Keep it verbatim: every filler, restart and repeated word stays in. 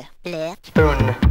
bleh, bleh. Spoon.